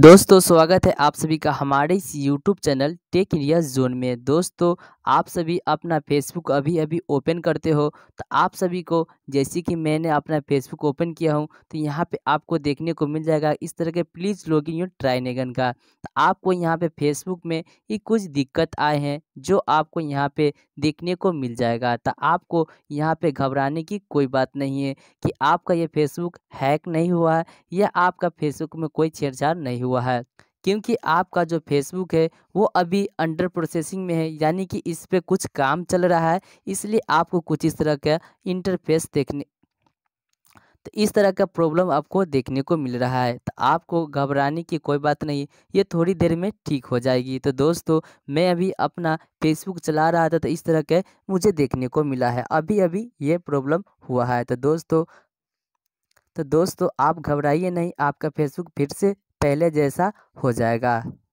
दोस्तों स्वागत है आप सभी का हमारे इस YouTube channel tech India zone में। दोस्तों आप सभी अपना Facebook अभी अभी ओपन करते हो तो आप सभी को, जैसे कि मैंने अपना Facebook ओपन किया हूं तो यहां पे आपको देखने को मिल जाएगा इस तरह के प्लीज़ लॉगिन योर ट्राइनेगन का। तो आपको यहां पे Facebook में ये कुछ दिक्कत आए हैं जो आपको यहाँ पे देखने को मिल जाएगा। तो आपको यहाँ पर घबराने की कोई बात नहीं है कि आपका ये Facebook हैक नहीं हुआ है या आपका Facebook में कोई छेड़छाड़ नहीं हुआ है, क्योंकि आपका जो फेसबुक है वो अभी अंडर प्रोसेसिंग में है, यानी कि इस पे कुछ काम चल रहा है, इसलिए आपको कुछ इस तरह का इंटरफेस देखने तो इस तरह का प्रॉब्लम आपको देखने को मिल रहा है। तो आपको घबराने की कोई बात नहीं, ये थोड़ी देर में ठीक हो जाएगी। तो दोस्तों मैं अभी अपना फेसबुक चला रहा था तो इस तरह के मुझे देखने को मिला है, अभी अभी ये प्रॉब्लम हुआ है। तो दोस्तों आप घबराइए नहीं, आपका फेसबुक फिर से पहले जैसा हो जाएगा।